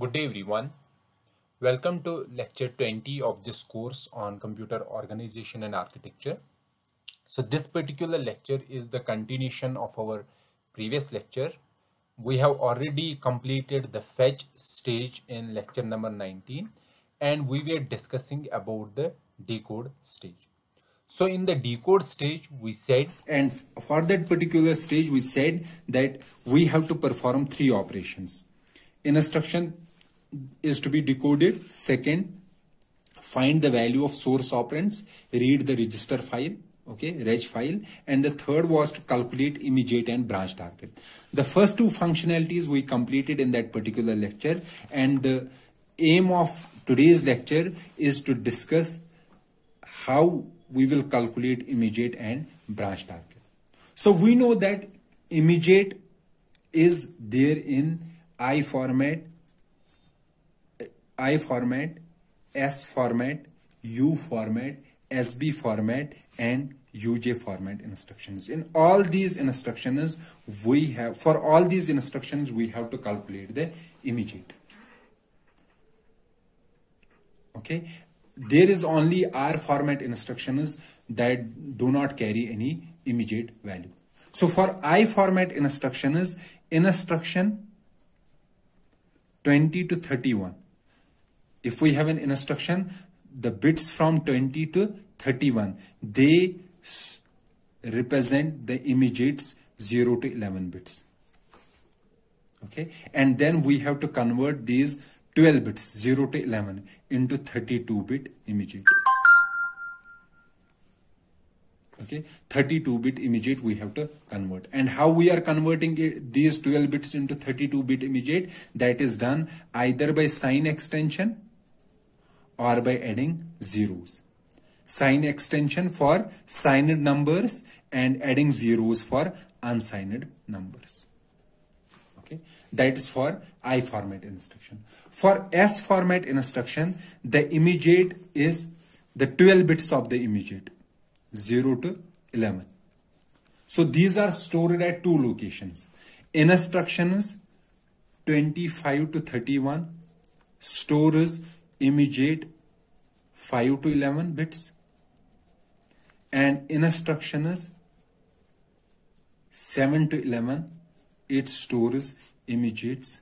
Good day everyone. Welcome to lecture 20 of this course on computer organization and architecture. So this particular lecture is the continuation of our previous lecture. We have already completed the fetch stage in lecture number 19 and we were discussing about the decode stage. So in the decode stage we said, and for that particular stage we said that we have to perform three operations. Instruction is to be decoded. Second, find the value of source operands, read the register file, okay, reg file. And the third was to calculate immediate and branch target. The first two functionalities we completed in that particular lecture, and the aim of today's lecture is to discuss how we will calculate immediate and branch target. So we know that immediate is there in I format, S format, U format, SB format and UJ format instructions. In all these instructions we have, for all these instructions we have to calculate the immediate. Okay, there is only R format instructions that do not carry any immediate value. So for I format instructions, instruction 20 to 31. If we have an instruction, the bits from 20 to 31, they represent the immediates 0 to 11 bits. Okay, and then we have to convert these 12 bits 0 to 11 into 32-bit immediate. Okay, 32-bit immediate we have to convert. And how we are converting it, these 12 bits into 32-bit immediate? That is done either by sign extension or by adding zeros. Sign extension for signed numbers and adding zeros for unsigned numbers. Okay, that is for I format instruction. For S format instruction, the immediate is the 12 bits of the immediate, 0 to 11. So these are stored at two locations. Instructions 25 to 31 stores immediate 5 to 11 bits, and instructions 7 to 11 it stores immediates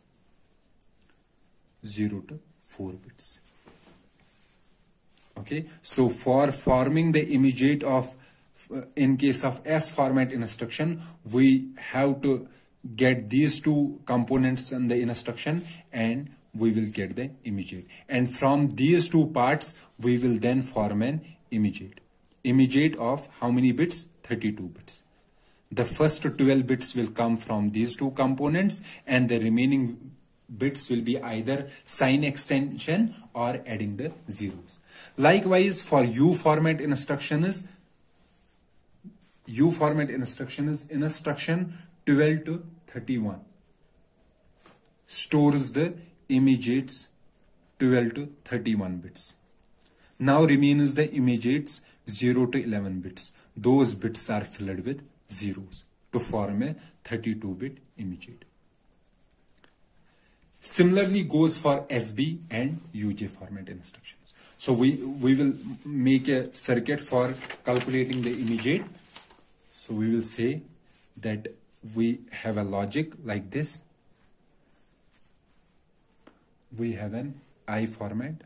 0 to 4 bits. Okay, so for forming the immediate of, in case of S format instruction, we have to get these two components in the instruction and we will get the immediate. And from these two parts, we will then form an immediate. Immediate of how many bits? 32 bits. The first 12 bits will come from these two components and the remaining bits will be either sign extension or adding the zeros. Likewise, for U format instruction is instruction 12 to 31 stores the immediates 12 to 31 bits. Now remains the immediates 0 to 11 bits. Those bits are filled with zeros to form a 32-bit immediate. Similarly goes for SB and UJ format instructions. So we will make a circuit for calculating the immediate. So we will say that we have a logic like this. We have an I format.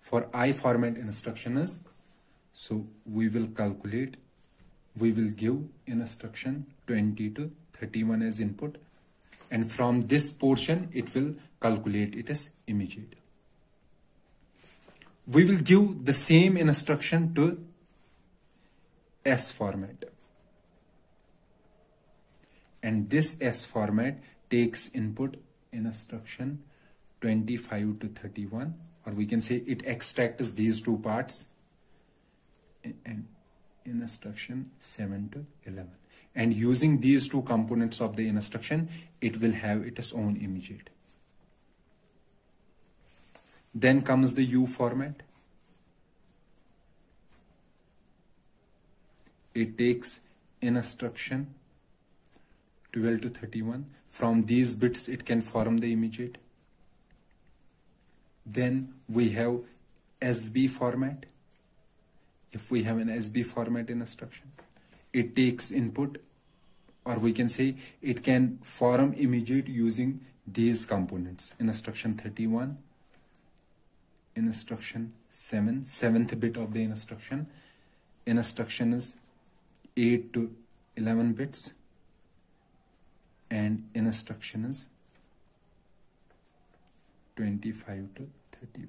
For I format instructions, so we will calculate, we will give instruction 20 to 31 as input. And from this portion, it will calculate it as immediate. We will give the same instruction to S format. And this S format takes input instruction 25 to 31, or we can say it extracts these two parts, and instruction 7 to 11. And using these two components of the instruction, it will have its own immediate. Then comes the U format. It takes instruction 12 to 31. From these bits it can form the immediate. Then we have SB format. If we have an SB format in instruction, it takes input, or we can say it can form immediate using these components. Instruction 31, instruction 7, 7th bit of the instruction. Instruction is 8 to 11 bits and instruction is 25 to 31.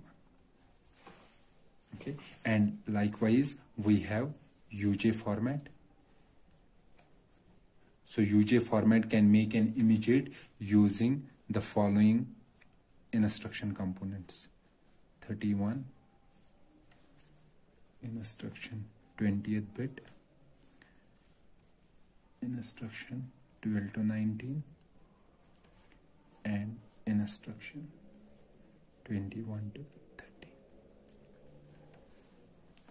Okay, and likewise we have UJ format. So UJ format can make an immediate using the following instruction components: 31, instruction 20th bit, instruction 12 to 19, and instruction 21 to 30.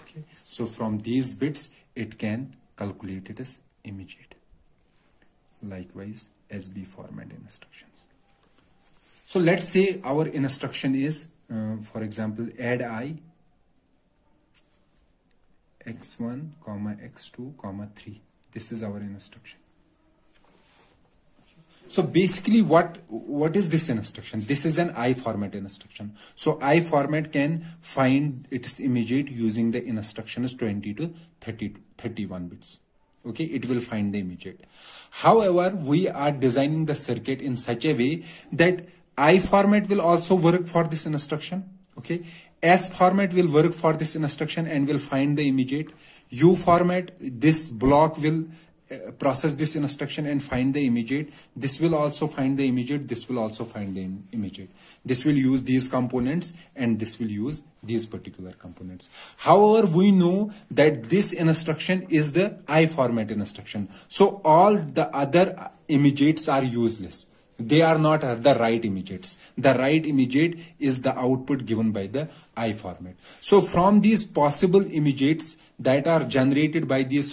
Okay, so from these bits it can calculate it as immediate. Likewise SB format instructions. So let's say our instruction is for example add I x1 comma x2 comma 3. This is our instruction. So basically what is this instruction? This is an I format instruction. So I format can find its immediate using the instructions 20 to 31 bits. Okay, it will find the immediate. However, we are designing the circuit in such a way that I format will also work for this instruction. Okay, S format will work for this instruction and will find the immediate. U format, this block will process this instruction and find the immediate. This will also find the immediate. This will also find the immediate. This will use these components and this will use these particular components. However, we know that this instruction is the I format instruction. So all the other immediates are useless. They are not the right immediates. The right immediate is the output given by the I format. So from these possible immediates that are generated by these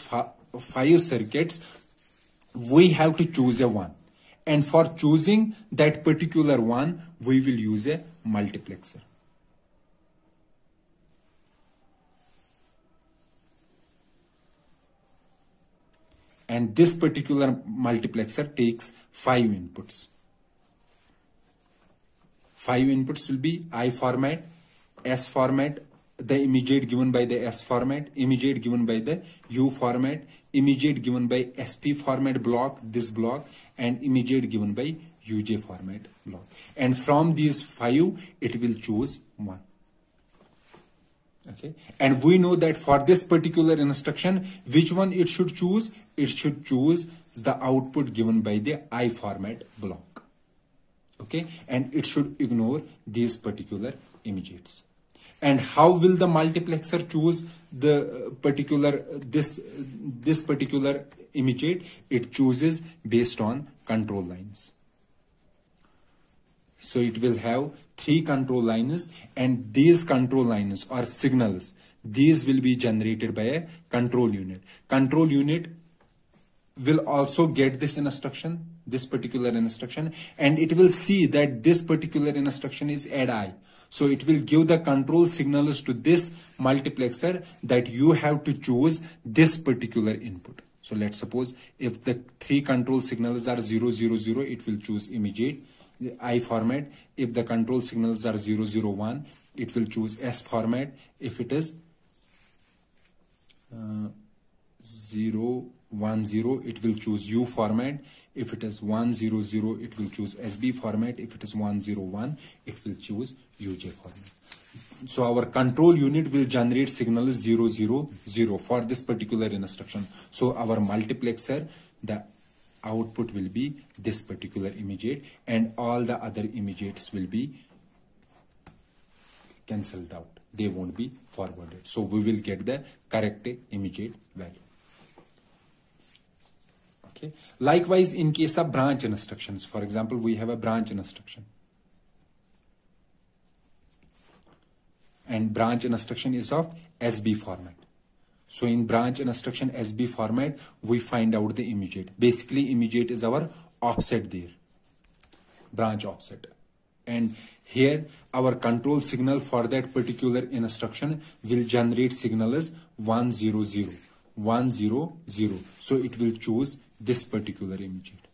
five circuits, we have to choose a one, and for choosing that particular one we will use a multiplexer. And this particular multiplexer takes 5 inputs. 5 inputs will be I format, S format, the immediate given by the S format, immediate given by the U format, immediate given by SP format block, this block, and immediate given by UJ format block. And from these 5, it will choose 1. Okay, and we know that for this particular instruction, which one it should choose? It should choose the output given by the I format block. Okay, and it should ignore these particular immediates. And how will the multiplexer choose the particular this particular immediate? It chooses based on control lines. So it will have 3 control lines, and these control lines or signals, these will be generated by a control unit. Control unit will also get this instruction, this particular instruction, and it will see that this particular instruction is add I. So it will give the control signals to this multiplexer that you have to choose this particular input. So let's suppose if the 3 control signals are 0, 0, 0, it will choose immediate I format. If the control signals are 0, 0, 1, it will choose S format. If it is 0, 1, 0, it will choose U format. If it is 1, 0, 0, it will choose SB format. If it is 1, 0, 1, it will choose UJ format. So our control unit will generate signal 0, 0, 0 for this particular instruction. So our multiplexer, the output will be this particular immediate, and all the other immediates will be cancelled out. They won't be forwarded. So we will get the correct immediate value. Okay. Likewise, in case of branch instructions, for example, we have a branch instruction. And branch instruction is of SB format. So in branch instruction SB format, we find out the immediate. Basically, immediate is our offset there. branch offset. And here our control signal for that particular instruction will generate signal as 100, 100. So it will choose this particular immediate.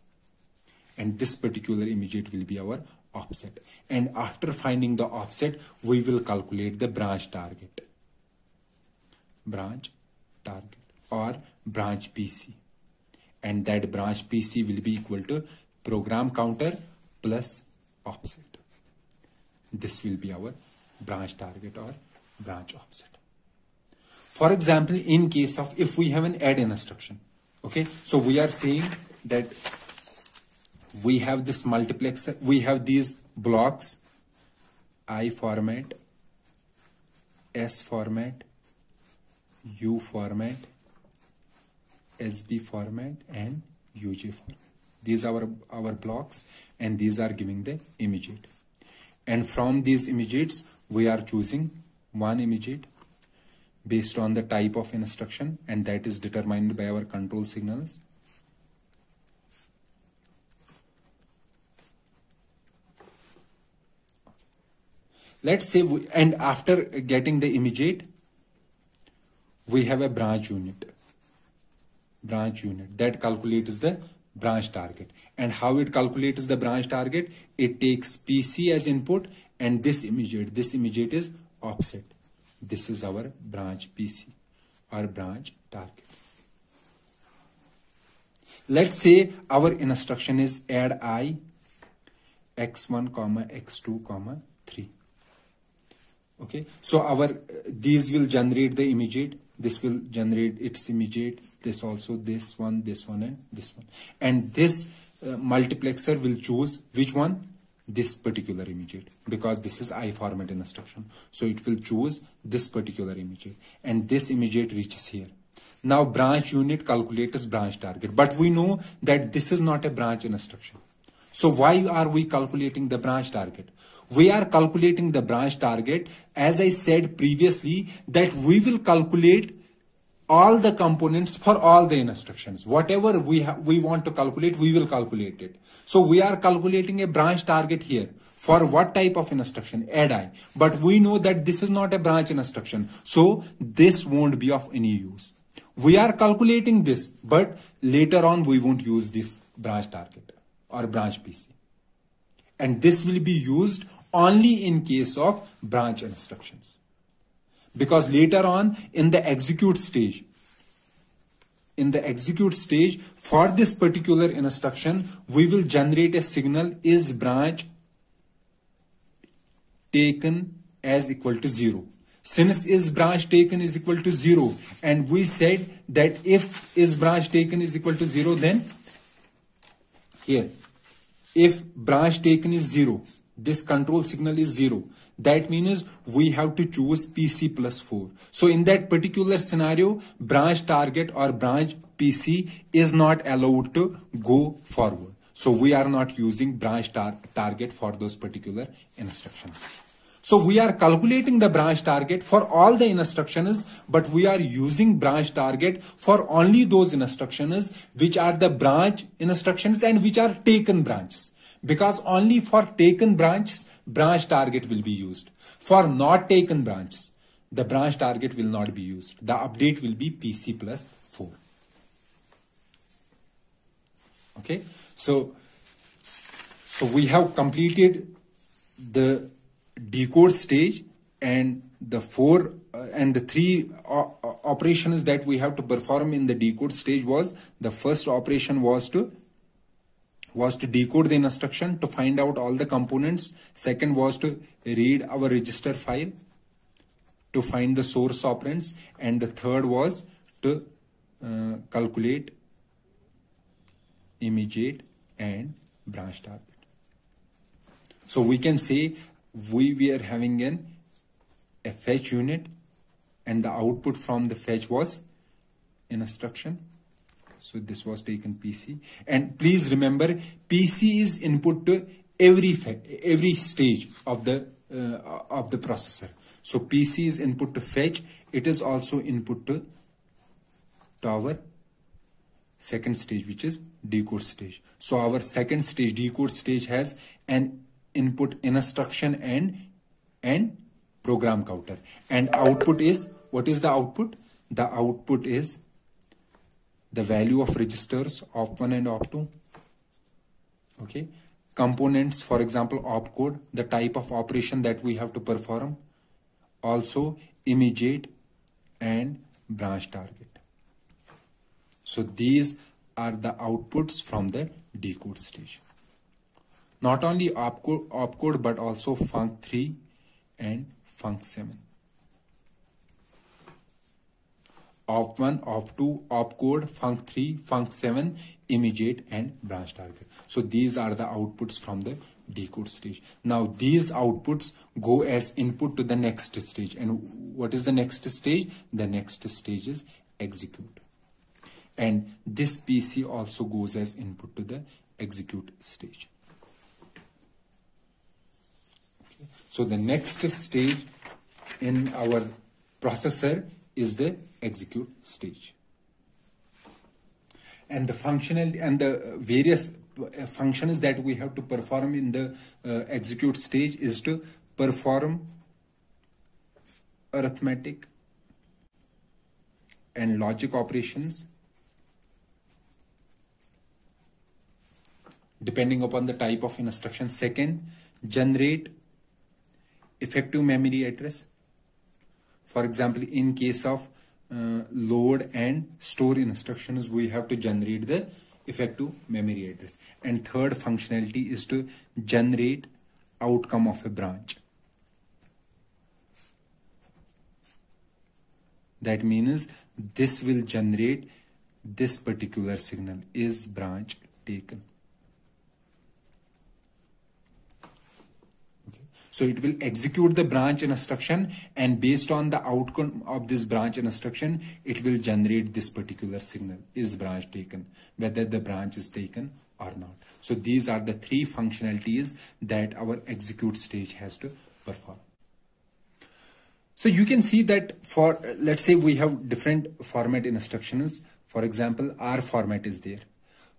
And this particular immediate will be our offset. And after finding the offset, we will calculate the branch target or branch PC. And that branch PC will be equal to program counter plus offset. This will be our branch target or branch offset. For example, in case of if we have an add instruction, okay, so we are saying that we have this multiplexer, we have these blocks, I format, S format, U format, SB format, and UJ format. These are our blocks, and these are giving the immediate. And from these immediates, we are choosing one immediate based on the type of instruction, and that is determined by our control signals. Let's say, and after getting the immediate, we have a branch unit that calculates the branch target. And how it calculates the branch target? It takes PC as input and this immediate is offset. This is our branch PC or branch target. Let's say our instruction is add I x1 comma x2 comma 3. Okay, so these will generate the immediate. This will generate its immediate. This also, this one, and this one. And this multiplexer will choose which one? This particular immediate, because this is I format instruction. So it will choose this particular immediate, and this immediate reaches here. Now branch unit calculates branch target, but we know that this is not a branch instruction. So why are we calculating the branch target? We are calculating the branch target, as I said previously, that we will calculate all the components for all the instructions. Whatever we want to calculate, we will calculate it. So we are calculating a branch target here. For what type of instruction? Add I. But we know that this is not a branch instruction. So this won't be of any use. We are calculating this, but later on we won't use this branch target or branch PC. And this will be used only in case of branch instructions. Because later on in the execute stage, for this particular instruction, we will generate a signal is branch taken as equal to 0. Since is branch taken is equal to 0, and we said that if is branch taken is equal to 0, then here, if branch taken is 0, this control signal is 0. That means we have to choose PC plus 4. So in that particular scenario, branch target or branch PC is not allowed to go forward. So we are not using branch target for those particular instructions. So we are calculating the branch target for all the instructions, but we are using branch target for only those instructions which are the branch instructions and which are taken branches. Because only for taken branches, branch target will be used. For not taken branches, the branch target will not be used. The update will be PC plus 4. Okay, so we have completed the decode stage and the three operations that we have to perform in the decode stage. Was the first operation was to decode the instruction to find out all the components. Second was to read our register file to find the source operands, and the third was to calculate immediate and branch target. So we can say we are having a fetch unit, and the output from the fetch was instruction. So this was taken PC. And please remember, PC is input to every stage of the processor. So PC is input to fetch. It is also input to tower, second stage, which is decode stage. So our second stage, decode stage, has an input instruction and program counter, and output is, what is the output? The output is the value of registers op1 and op2, okay, components, for example opcode, the type of operation that we have to perform, also immediate and branch target. So these are the outputs from the decode stage. Not only opcode but also func3 and func7. Op1, op2, opcode, func3, func7, immediate and branch target. So these are the outputs from the decode stage. Now these outputs go as input to the next stage. And what is the next stage? The next stage is execute. And this PC also goes as input to the execute stage. Okay. So the next stage in our processor is the execute stage, and the functional and the various functions that we have to perform in the execute stage is to perform arithmetic and logic operations depending upon the type of instruction. Second, generate effective memory address. For example, in case of load and store instructions, we have to generate the effective memory address. And third functionality is to generate outcome of a branch. That means this will generate this particular signal, is branch taken. So it will execute the branch instruction, and based on the outcome of this branch instruction, it will generate this particular signal, is branch taken, whether the branch is taken or not. So these are the three functionalities that our execute stage has to perform. So you can see that for, let's say we have different format instructions. For example, R format is there.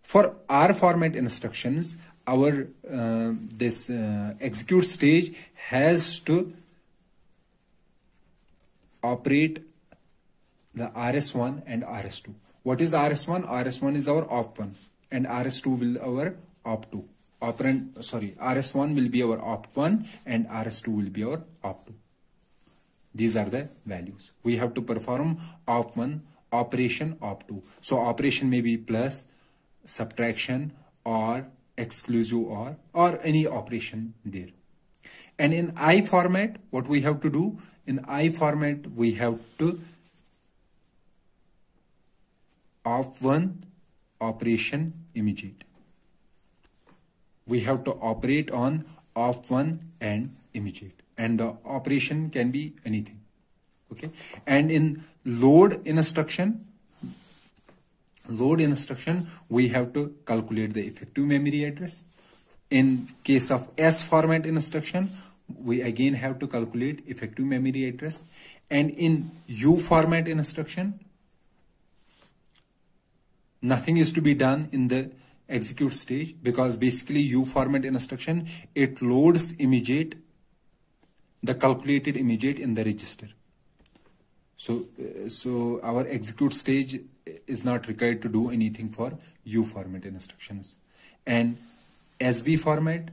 For R format instructions, our this execute stage has to operate the RS1 and RS2. What is RS1? RS1 is our op1 and RS2 will our op2. RS1 will be our op1 and RS2 will be our op2. These are the values. We have to perform op1 operation, op2. So operation may be plus, subtraction, or exclusive or any operation there. And in I format, what we have to do? In I format, we have to op1 operation immediate. We have to operate on op1 and immediate, and the operation can be anything. Okay. And in load instruction, we have to calculate the effective memory address. In case of S format instruction, we again have to calculate effective memory address. And in U format instruction, nothing is to be done in the execute stage, because basically U format instruction, it loads immediate, the calculated immediate in the register. So our execute stage is not required to do anything for U format instructions. And SB format,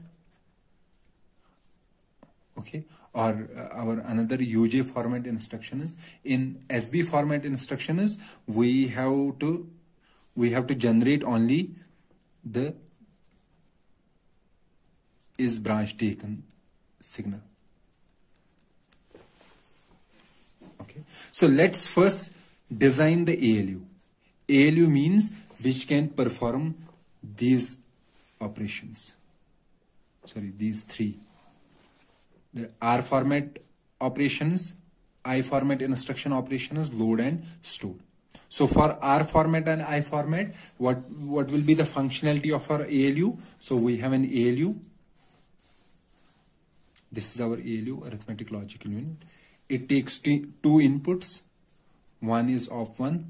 okay, or our another UJ format instruction is, in SB format instruction is, we have to generate only the is branch taken signal. Okay, so let's first design the ALU. ALU means which can perform these operations. Sorry, these three. The R format operations, I format instruction operations, load and store. So for R format and I format, what will be the functionality of our ALU? So we have an ALU. This is our ALU, arithmetic logical unit. It takes two inputs. One is op1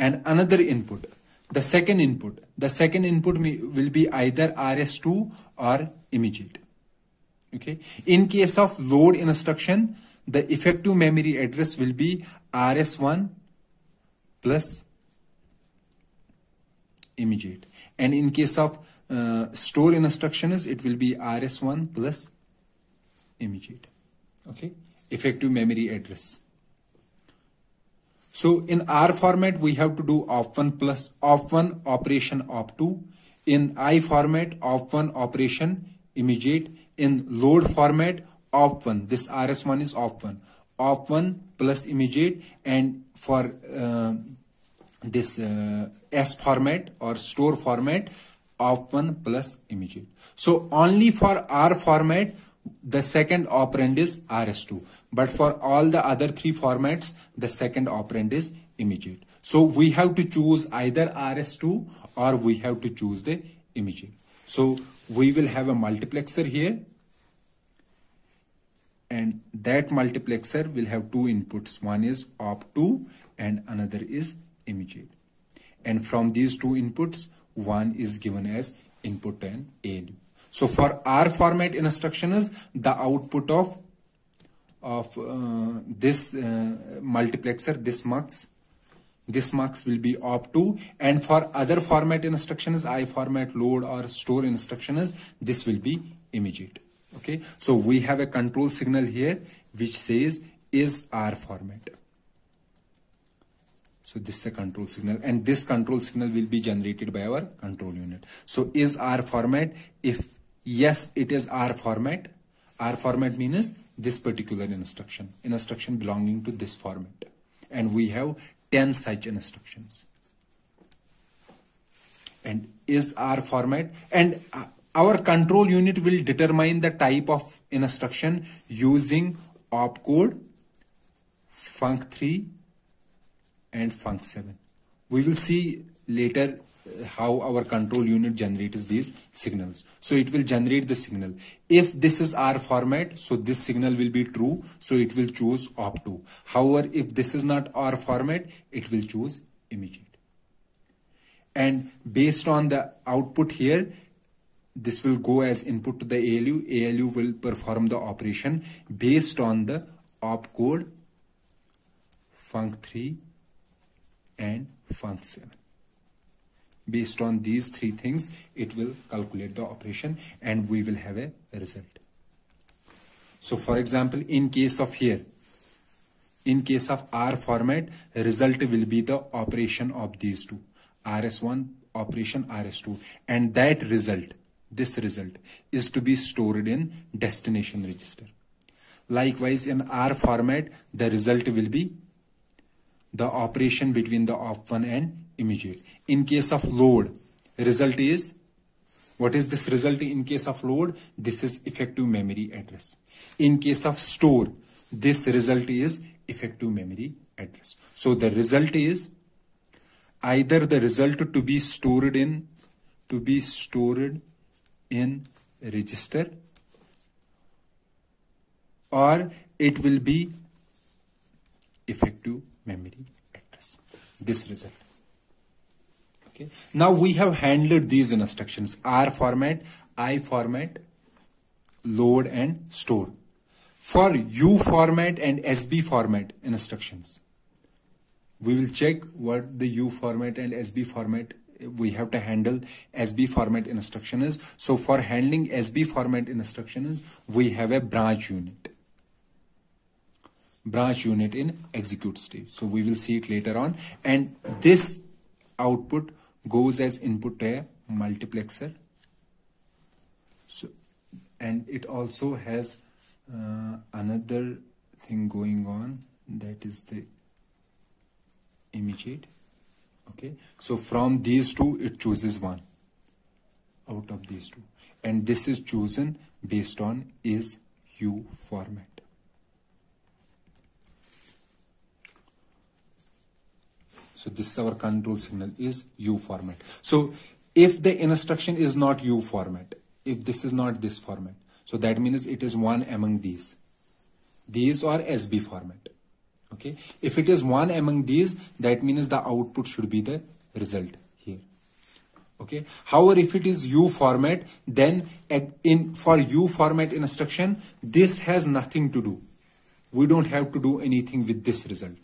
and another input. The second input will be either RS2 or immediate. Okay. In case of load instruction, the effective memory address will be RS1 plus immediate. And in case of store instructions, it will be RS1 plus immediate. Okay. Effective memory address. So in R format, we have to do op1 plus op1 operation op2. In I format, op1 operation immediate. In load format, op1. This RS1 is op1. Op1 plus immediate. And for this S format or store format, op1 plus immediate. So only for R format, the second operand is RS2, but for all the other three formats, the second operand is immediate. So we have to choose either RS2 or we have to choose the immediate. So we will have a multiplexer here, and that multiplexer will have two inputs. One is op2 and another is immediate. And from these two inputs, one is given as input and ALU. So for R format instruction is the output of this multiplexer, this mux will be op2, and for other format instructions, I format, load or store instructions, this will be immediate. Okay, so we have a control signal here which says is R format. So this is a control signal, and this control signal will be generated by our control unit. So is R format? If yes, it is R format. R format means this particular instruction belonging to this format, and we have 10 such instructions. And is R format, and our control unit will determine the type of instruction using opcode, func3 and func7. We will see later how our control unit generates these signals. So it will generate the signal. If this is R format, so this signal will be true, so it will choose op2. However, if this is not R format, it will choose immediate. And based on the output here, this will go as input to the ALU. ALU will perform the operation based on the opcode, func3 and func7. Based on these three things, it will calculate the operation and we will have a result. So for example, in case of R format, result will be the operation of these two, RS1 operation RS2, and that result, this result is to be stored in destination register. Likewise, in R format, the result will be the operation between the op1 and immediate. In case of load, result is, what is this result in case of load? This is effective memory address. In case of store, this result is effective memory address. So the result is either the result to be stored in register, or it will be effective memory address, this result. Okay. Now we have handled these instructions, R format, I format, load and store. For U format and SB format instructions, we will check what the U format and SB format we have to handle. SB format instruction is, so for handling SB format instruction is, we have a branch unit in execute stage. So we will see it later on, and this output goes as input to a multiplexer. So, and it also has another thing going on, that is the immediate. Okay, so from these two it chooses one out of these two, and this is chosen based on is U format. So this is our control signal, is U format. So if the instruction is not U format, if this is not this format, so that means it is one among these are SB format. Okay. If it is one among these, that means the output should be the result here. Okay. However, if it is U format, then for U format instruction, this has nothing to do. We don't have to do anything with this result.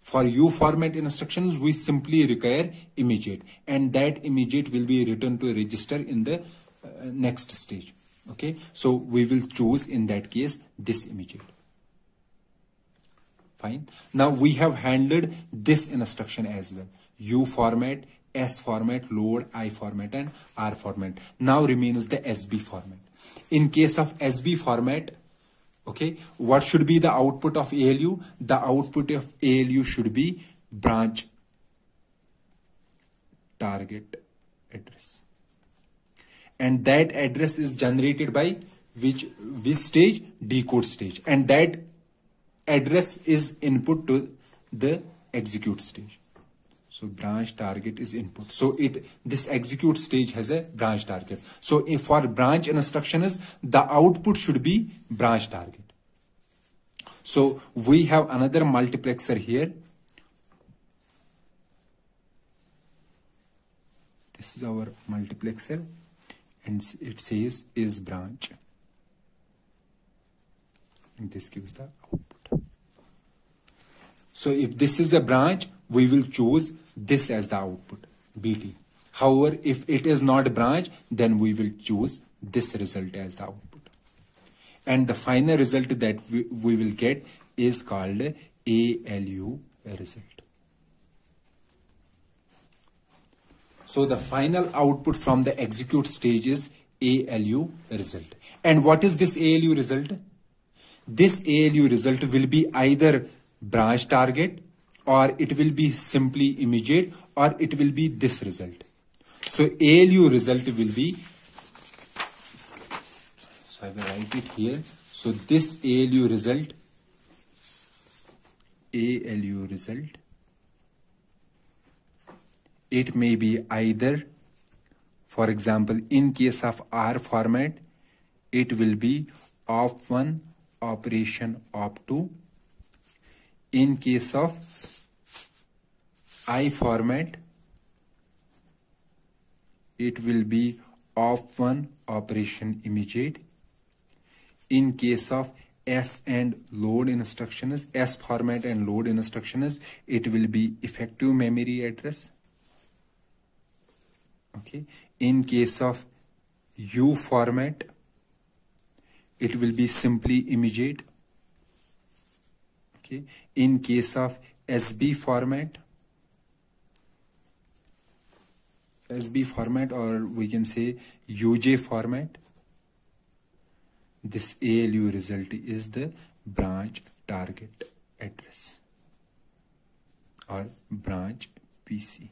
For U format instructions, we simply require immediate, and that immediate will be returned to a register in the next stage. Okay, so we will choose in that case this immediate. Fine. Now we have handled this instruction as well. U format, S format, load, I format, and R format. Now remains the SB format. In case of SB format, okay, what should be the output of ALU? The output of ALU should be branch target address. And that address is generated by which stage? Decode stage. And that address is input to the execute stage. So branch target is input. So this execute stage has a branch target. So if for branch instruction is the output should be branch target. So we have another multiplexer here. This is our multiplexer, and it says is branch. And this gives the output. So if this is a branch, we will choose this as the output, BT. However, if it is not branch, then we will choose this result as the output. And the final result that we will get is called ALU result. So the final output from the execute stage is ALU result. And what is this ALU result? This ALU result will be either branch target, or it will be simply immediate, or it will be this result. So ALU result will be, so I will write it here. So this ALU result, it may be either, for example, in case of R format, it will be op1, operation op2. In case of I format, it will be op1 operation immediate. In case of S and load instructions, S format and load instructions, it will be effective memory address. Okay. In case of U format, it will be simply immediate. Okay. In case of SB format, or we can say UJ format, this ALU result is the branch target address or branch PC.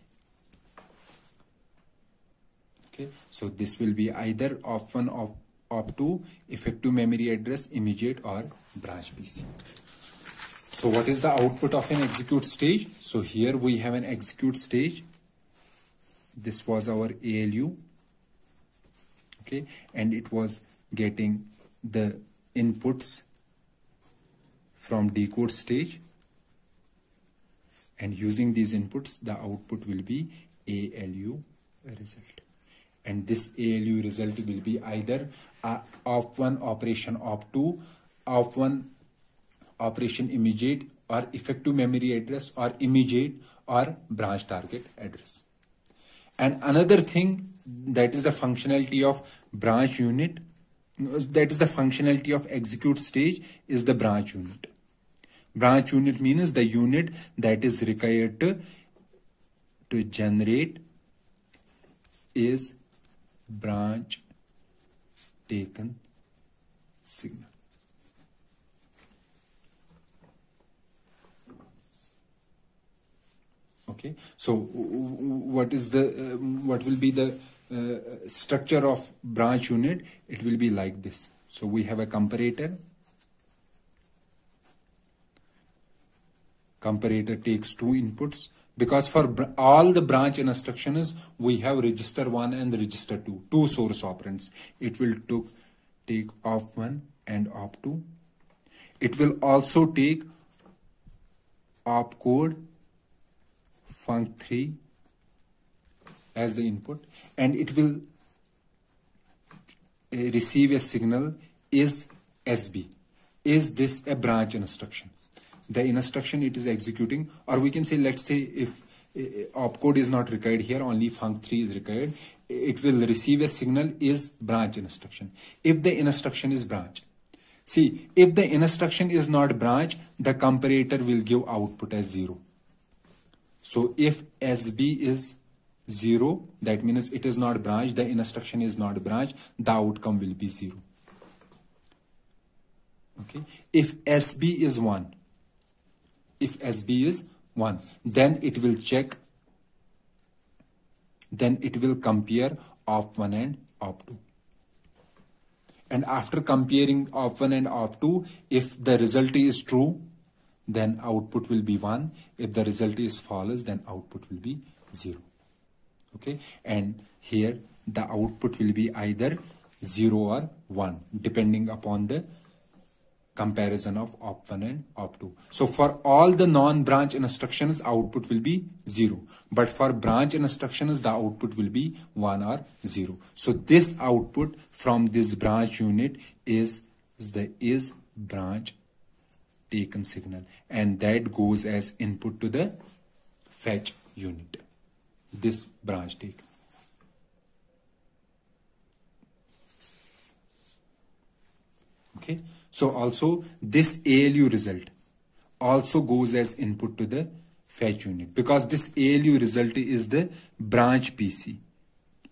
Okay, so this will be either op1, op2, effective memory address, immediate, or branch PC. So what is the output of an execute stage? So here we have an execute stage. This was our ALU. Okay. And it was getting the inputs from decode stage. And using these inputs, the output will be ALU result. And this ALU result will be either op1 operation op2, op1 operation immediate, or effective memory address, or immediate, or branch target address. And another thing, that is the functionality of branch unit, that is the functionality of execute stage, is the branch unit. Branch unit means the unit that is required to generate is branch taken signal. Okay, so what is the what will be the structure of branch unit? It will be like this. So we have a comparator. Comparator takes two inputs, because for all the branch instructions we have register 1 and register 2, two source operands. It will take op1 and op2. It will also take opcode, func3, as the input, and it will receive a signal is SB. Is this a branch instruction? The instruction it is executing, or we can say, let's say if opcode is not required here, only func3 is required, it will receive a signal is branch instruction if the instruction is branch. See, if the instruction is not branch, the comparator will give output as 0. So if SB is 0, that means it is not branch, the instruction is not branch, the outcome will be 0. Okay. If SB is 1, then it will check, then it will compare op1 and op2. And after comparing op1 and op2, if the result is true, then output will be 1. If the result is false, then output will be 0. Okay, and here the output will be either 0 or 1, depending upon the comparison of op1 and op2. So for all the non-branch instructions, output will be 0. But for branch instructions, the output will be 1 or 0. So this output from this branch unit is the is branch taken signal, and that goes as input to the fetch unit. This branch taken. Okay. So also this ALU result also goes as input to the fetch unit, because this ALU result is the branch PC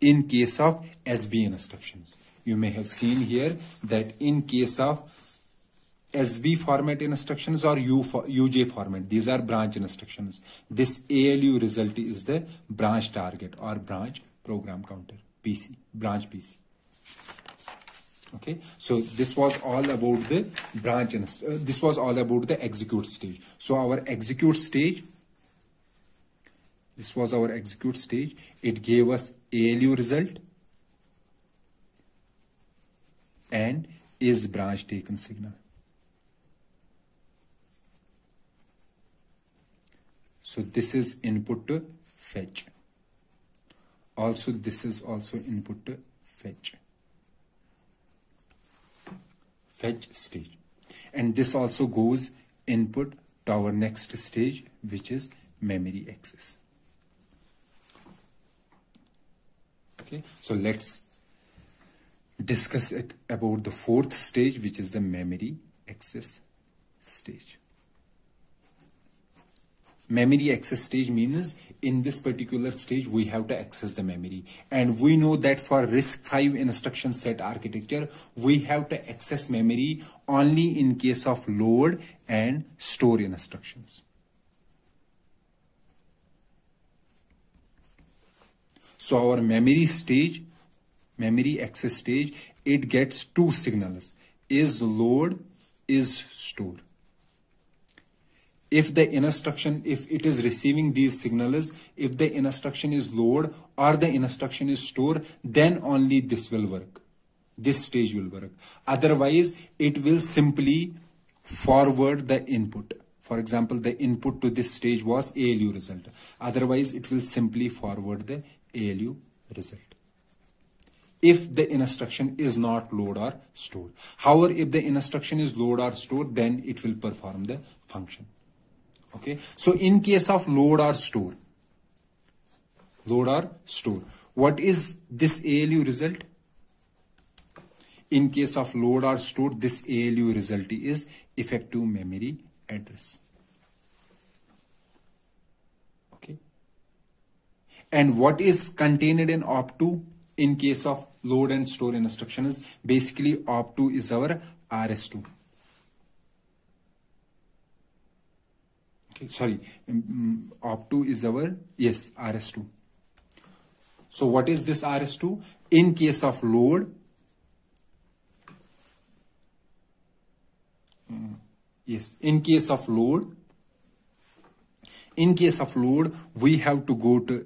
in case of SB instructions. You may have seen here that in case of SB format instructions or UJ format, these are branch instructions. This ALU result is the branch target or branch program counter, PC, branch PC. Okay, so this was all about the branch, this was all about the execute stage. So our execute stage, this was our execute stage. It gave us ALU result and is branch taken signal. So this is input to fetch. Also, this is also input to fetch. Fetch stage, and this also goes input to our next stage, which is memory access. Okay, so let's discuss it about the fourth stage, which is the memory access stage. Memory access stage means in this particular stage we have to access the memory, and we know that for RISC-V instruction set architecture we have to access memory only in case of load and store instructions. So our memory stage, memory access stage, it gets two signals, is load, is store. If the instruction, if it is receiving these signals, if the instruction is load or the instruction is store, then only this will work. This stage will work. Otherwise, it will simply forward the input. For example, the input to this stage was ALU result. Otherwise, it will simply forward the ALU result if the instruction is not load or store. However, if the instruction is load or store, then it will perform the function. Okay, so in case of load or store, what is this ALU result? In case of load or store, this ALU result is effective memory address. Okay, and what is contained in op2 in case of load and store instructions? Basically, op2 is our RS2. Sorry, op2 is our, yes, RS2. So what is this RS2? In case of load, in case of load, we have to go to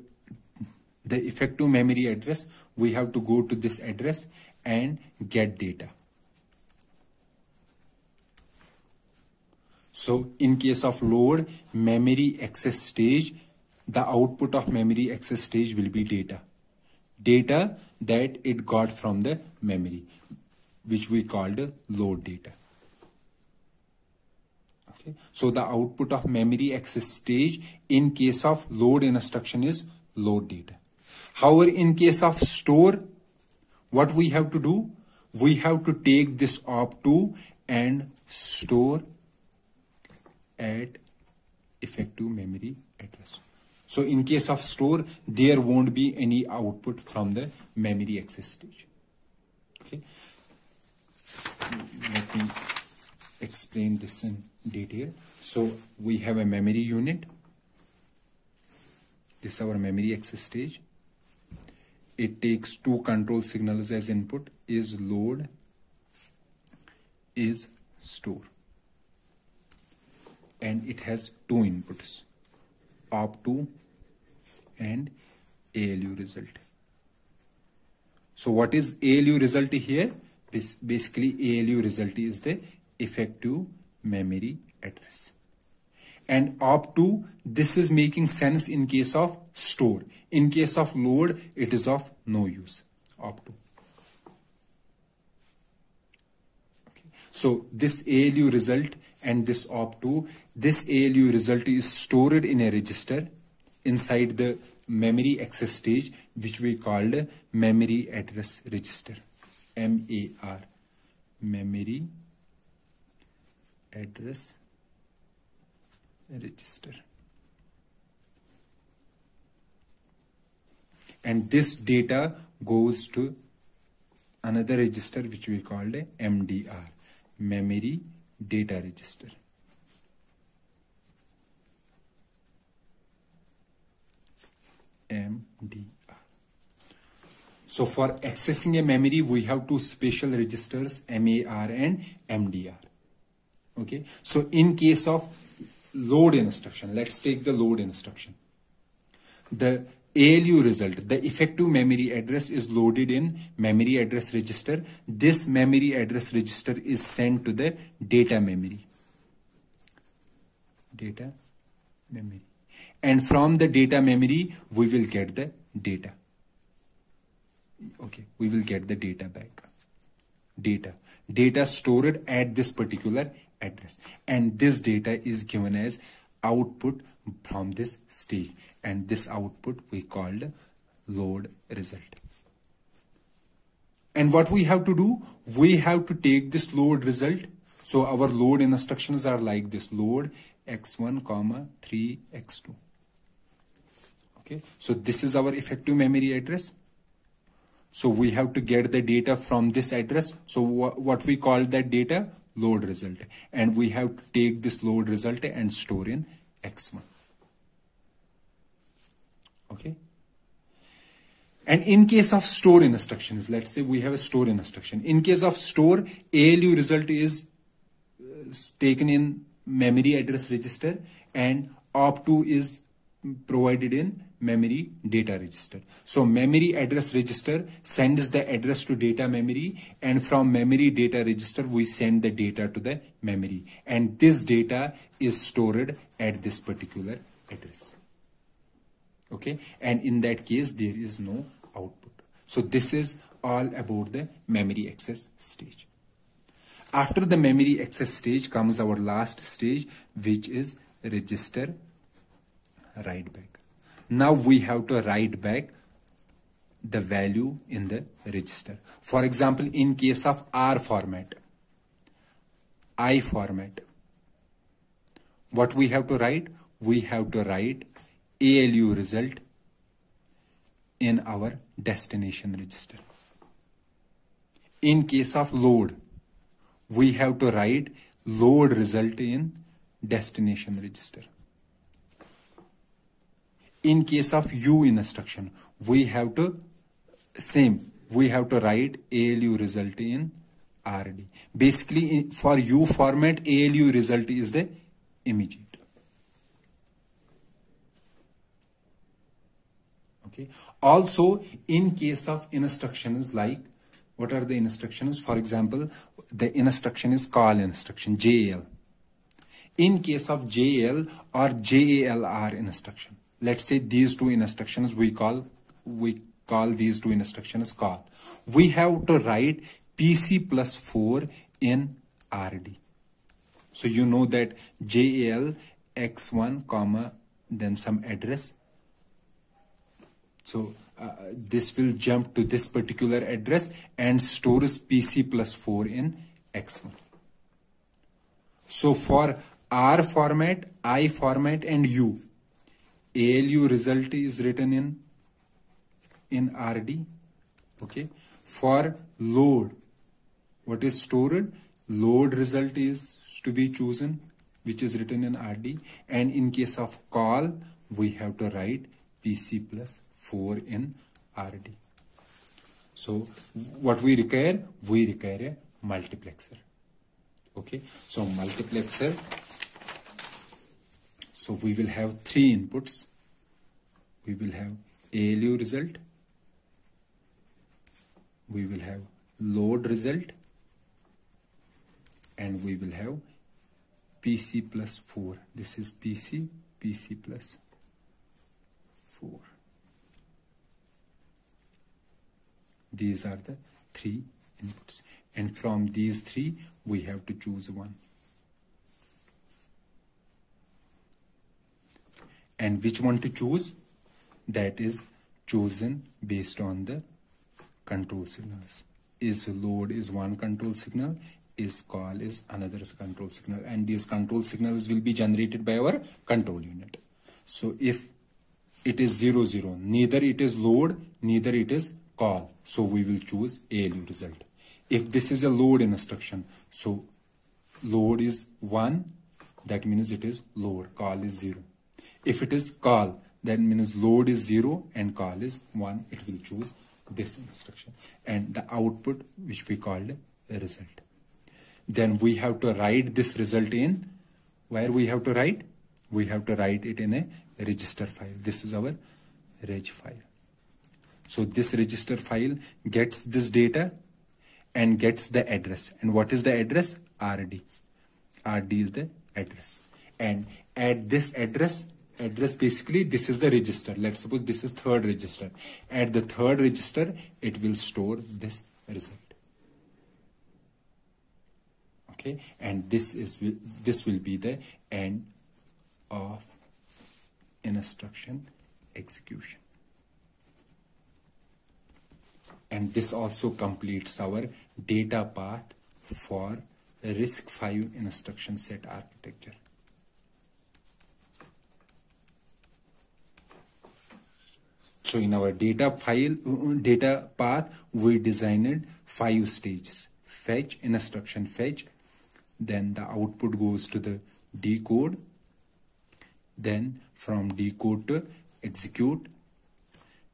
the effective memory address. We have to go to this address and get data. So in case of load, memory access stage, the output of memory access stage will be data that it got from the memory, which we called load data. Okay. So the output of memory access stage in case of load instruction is load data. However, in case of store, what we have to do? We have to take this op2 and store at effective memory address. So in case of store, there won't be any output from the memory access stage. Okay. Let me explain this in detail. So we have a memory unit. This is our memory access stage. It takes two control signals as input, is load, is store. And it has two inputs, op2 and ALU result. So what is ALU result here? Basically ALU result is the effective memory address. And op2, this is making sense in case of store. In case of load, it is of no use, op2. Okay. So this ALU result and this op2, this ALU result is stored in a register inside the memory access stage, which we called memory address register, MAR, memory address register. And this data goes to another register which we called a MDR, memory data register. MDR. So for accessing a memory, we have two special registers, MAR and MDR. Okay, so in case of load instruction, let's take the load instruction. The ALU result, the effective memory address, is loaded in memory address register. This memory address register is sent to the data memory. Data memory. And from the data memory, we will get the data. Okay, we will get the data back. Data stored at this particular address, and this data is given as output from this stage, and this output we called load result. And what we have to do, we have to take this load result. So our load instructions are like this: load x1 comma 3x2. Okay, so this is our effective memory address. So we have to get the data from this address. So what we call that data? Load result. And we have to take this load result and store in X1. Okay. And in case of store instructions, let's say we have a store instruction. In case of store, ALU result is taken in memory address register and op2 is provided in memory data register. So memory address register sends the address to data memory, and from memory data register we send the data to the memory, and this data is stored at this particular address. Okay, and in that case there is no output. So this is all about the memory access stage. After the memory access stage comes our last stage, which is register write back. Now we have to write back the value in the register. For example, in case of R format, I format, what we have to write? We have to write ALU result in our destination register. In case of load, we have to write load result in destination register. In case of U instruction, we have to write ALU result in RD. Basically, for U format, ALU result is the immediate. Okay. Also, in case of instructions like, what are the instructions? For example, the instruction is call instruction, JAL. In case of JAL or JALR instruction, let's say these two instructions, we call these two instructions call. We have to write PC plus 4 in RD. So you know that JAL X1 comma then some address. So this will jump to this particular address and stores PC plus 4 in X1. So for R format, I format and U, ALU result is written in RD. Okay. For load, what is stored? Load result is to be chosen, which is written in RD. And in case of call, we have to write PC plus 4 in RD. So what we require a multiplexer. Okay, so multiplexer. So we will have three inputs. We will have ALU result. We will have load result. And we will have PC plus 4. This is PC, PC plus 4. These are the three inputs. And from these three, we have to choose one. And which one to choose? That is chosen based on the control signals. Is load is one control signal, is call is another control signal, and these control signals will be generated by our control unit. So if it is 0, 0, neither it is load, neither it is call, so we will choose ALU result. If this is a load instruction, so load is 1, that means it is load, call is 0. If it is call, that means load is 0 and call is 1, it will choose this instruction. And the output, which we called a result. Then we have to write this result in, where we have to write? We have to write it in a register file. This is our reg file. So this register file gets this data and gets the address. And what is the address? RD. RD is the address. And at this address, basically this is the register. Let's suppose this is third register. At the third register, it will store this result. Okay, and this will be the end of instruction execution. And this also completes our data path for RISC V instruction set architecture. So in our data path, we designed 5 stages: fetch, instruction fetch. Then the output goes to the decode, then from decode to execute,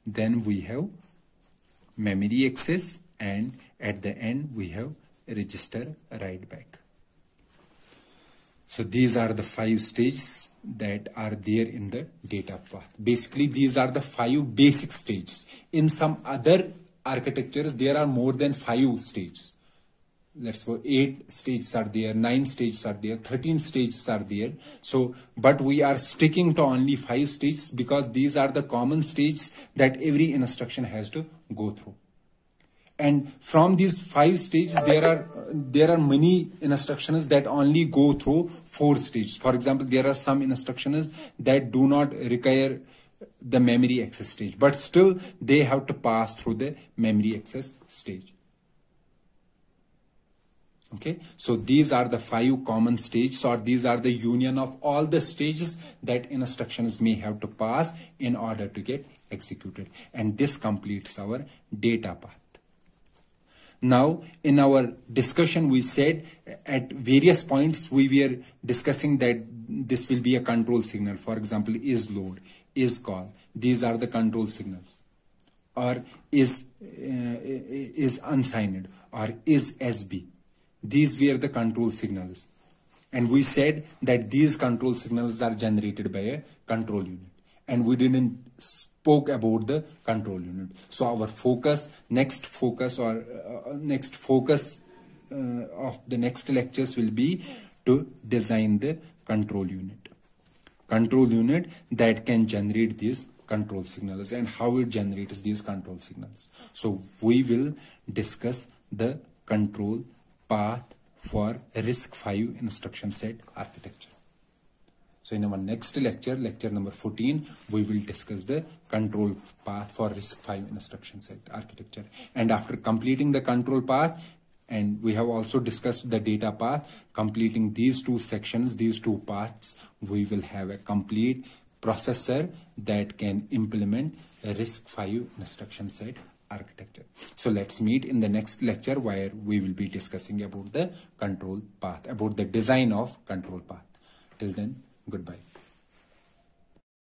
then we have memory access, and at the end we have register write back. So these are the 5 stages that are there in the data path. Basically these are the 5 basic stages. In some other architectures there are more than 5 stages. Let's go 8 stages are there, 9 stages are there, 13 stages are there. So, but we are sticking to only 5 stages because these are the common stages that every instruction has to go through. And from these 5 stages, there are many instructions that only go through 4 stages. For example, there are some instructions that do not require the memory access stage, but still they have to pass through the memory access stage. Okay, so these are the 5 common stages, or these are the union of all the stages that instructions may have to pass in order to get executed. And this completes our data path. Now, in our discussion, we said at various points, we were discussing that this will be a control signal. For example, is load, is call. These are the control signals. Or is unsigned, or is SB. These were the control signals, and we said that these control signals are generated by a control unit, and we didn't spoke about the control unit. So our focus, next focus of the next lectures will be to design the control unit. control unit that can generate these control signals and how it generates these control signals. So we will discuss the control path for RISC V instruction set architecture. So in our next lecture, lecture number 14, we will discuss the control path for RISC V instruction set architecture. And after completing the control path, and we have also discussed the data path, completing these two sections, these two paths, we will have a complete processor that can implement a RISC V instruction set architecture. So let's meet in the next lecture where we will be discussing about the control path, about the design of control path. Till then, goodbye.